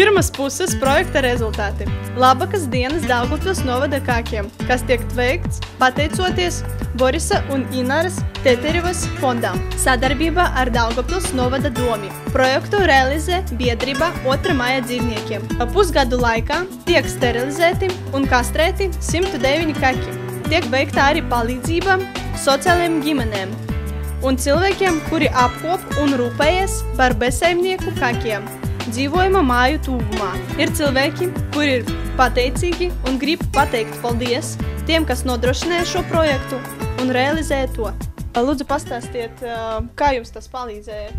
Pirmas puses projekta rezultāti. Labākas dienas Daugavpils novada kākiem, kas tiek veikts pateicoties Borisa un Innaras Teterivas fondām. Sadarbībā ar Daugavpils novada domi. Projektu realizē biedrība 2. maija dzīvniekiem. Pusgadu laikā tiek sterilizēti un kastrēti 109 kaki. Tiek veikta arī palīdzība sociālajiem ģimenēm un cilvēkiem, kuri apkop un rūpējas par bezsaimnieku kakiem dzīvojuma māju tūvumā. Ir cilvēki, kuri ir pateicīgi un grib pateikt paldies tiem, kas nodrošināja šo projektu un realizēja to. Lūdzu, pastāstiet, kā jums tas palīdzēja?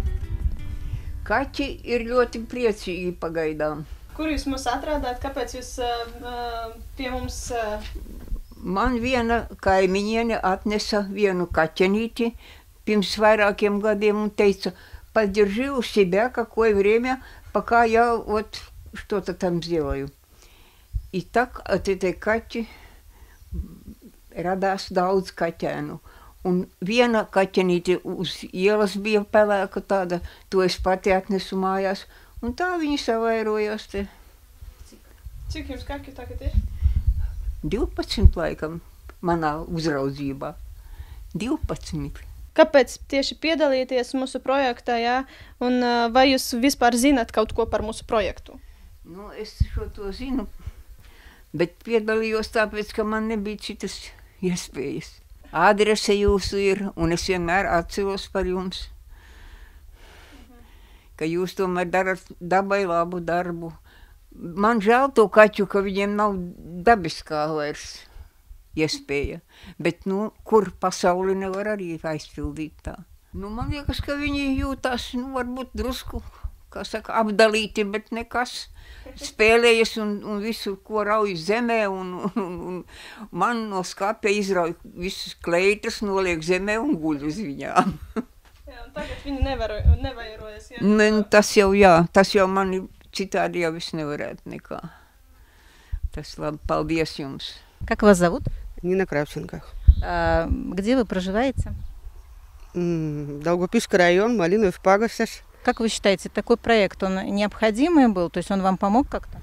Kaķi ir ļoti priecīgi pagaidām. Kur jūs mūs atrādāt? Kāpēc jūs pie mums... Man viena kaimiņiene atnesa vienu kaķenīti pirms vairākiem годам он тейца, подержи у себя какое время, пока я вот что-то там сделаю. И так от этой кати родилось daudz kaķēnu. Un viena kaķenīte uz ielas bija pelēka tāda, to es pati atnesu mājās, un tā viņi savairojās te. Cik jums kaķu tagad ir? 12 laikam manā uzraudzībā. 12. Kāpēc tieši piedalīties mūsu projektā, jā? Un vai jūs vispār zināt kaut ko par mūsu projektu? Nu, es šo to zinu, bet piedalījos tāpēc, ka man nebija citas iespējas. Adrese jūsu ir, un es vienmēr atceros par jums, ka jūs tomēr darat dabai labu darbu. Man žēl to kaķu, ka viņiem nav dabiskā vairs iespēja, bet, nu, kur pasauli nevar arī aizpildīt tā. Nu, man liekas, ka viņi jūtās, nu, varbūt drusku, kā saka, apdalīti, bet nekas. Spēlējas un visu, ko rauj zemē, un man no skapja izrauj visus kleitas, noliek zemē un guļ uz viņām. Jā, un tagad viņi nevairojas, jā? Ne, tas jau, jā, tas jau mani citādi jau es nevarētu nekā. Tas labi, paldies jums. Как вас зовут? Нина Кравченко. А где вы проживаете? Долгопишский район, Малиновый Пагасяш. Как вы считаете, такой проект, он необходимый был? То есть он вам помог как-то?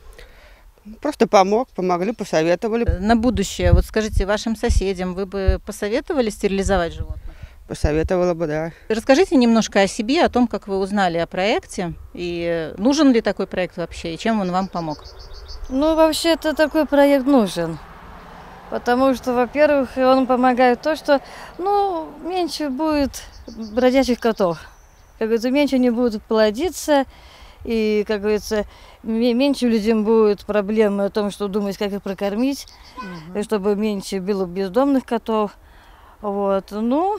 Просто помог, помогли, посоветовали. На будущее, вот скажите, вашим соседям вы бы посоветовали стерилизовать животных? Посоветовала бы, да. Расскажите немножко о себе, о том, как вы узнали о проекте, и нужен ли такой проект вообще, и чем он вам помог? Ну, вообще-то такой проект нужен. Потому что, во-первых, он помогает то, что, ну, меньше будет бродячих котов. Как говорится, меньше не будут плодиться, и, как говорится, меньше людям будет проблемы о том, что думать, как их прокормить, чтобы меньше было бездомных котов. Вот, ну,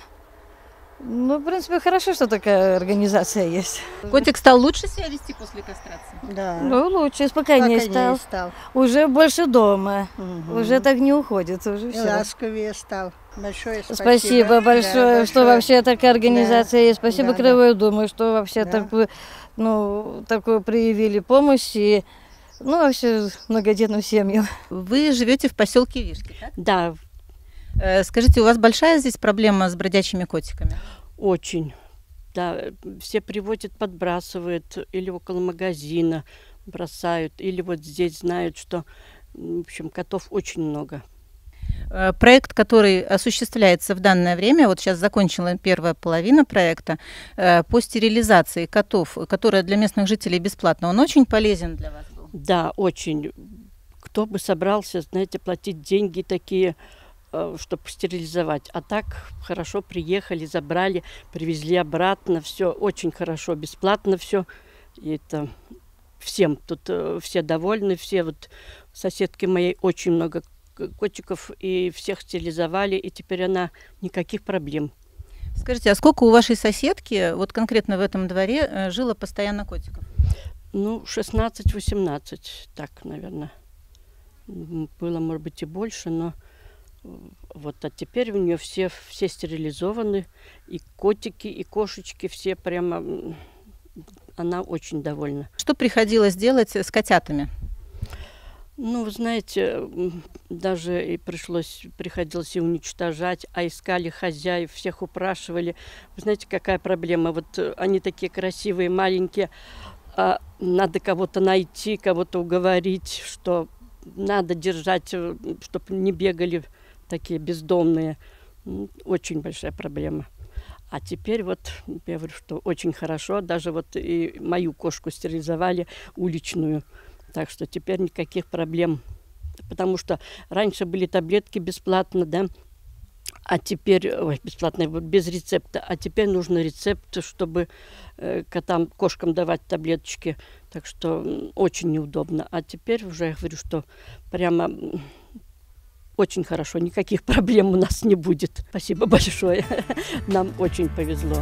в принципе, хорошо, что такая организация есть. Котик стал лучше себя вести после кастрации? Да. Ну, лучше, спокойнее стал. Уже больше дома, уже так не уходит. Уже все. Ласковее стал. Большое спасибо. Спасибо большое, да, что вообще такая организация есть. Спасибо, да, Краевой Думе, что вообще такую проявили помощь и, ну, вообще многодетную семью. Вы живете в поселке Вишки, так? Да. Скажите, у вас большая здесь проблема с бродячими котиками? Очень. Да, все приводят, подбрасывают, или около магазина бросают, или вот здесь знают, что, в общем, котов очень много. Проект, который осуществляется в данное время, вот сейчас закончила первая половина проекта, по стерилизации котов, которая для местных жителей бесплатна, он очень полезен для вас был? Да, очень. Кто бы собрался, знаете, платить деньги такие, чтобы стерилизовать. А так хорошо приехали, забрали, привезли обратно. Все очень хорошо, бесплатно все. И это всем тут все довольны. Все вот соседки моей очень много котиков и всех стерилизовали. И теперь она никаких проблем. Скажите, а сколько у вашей соседки вот конкретно в этом дворе жило постоянно котиков? Ну, 16-18, так, наверное. Было, может быть, и больше, но вот, а теперь у нее все стерилизованы, и котики, и кошечки, все прямо, она очень довольна. Что приходилось делать с котятами? Ну, вы знаете, даже и приходилось и уничтожать, а искали хозяев, всех упрашивали. Вы знаете, какая проблема, вот они такие красивые, маленькие, надо кого-то найти, кого-то уговорить, что надо держать, чтобы не бегали такие бездомные. Очень большая проблема. А теперь вот, я говорю, что очень хорошо, даже вот и мою кошку стерилизовали, уличную. Так что теперь никаких проблем. Потому что раньше были таблетки бесплатно, да, а теперь, ой, бесплатно, без рецепта. А теперь нужен рецепт, чтобы котам, кошкам давать таблеточки. Так что очень неудобно. А теперь уже, я говорю, что прямо... Очень хорошо, никаких проблем у нас не будет. Спасибо большое. Нам очень повезло.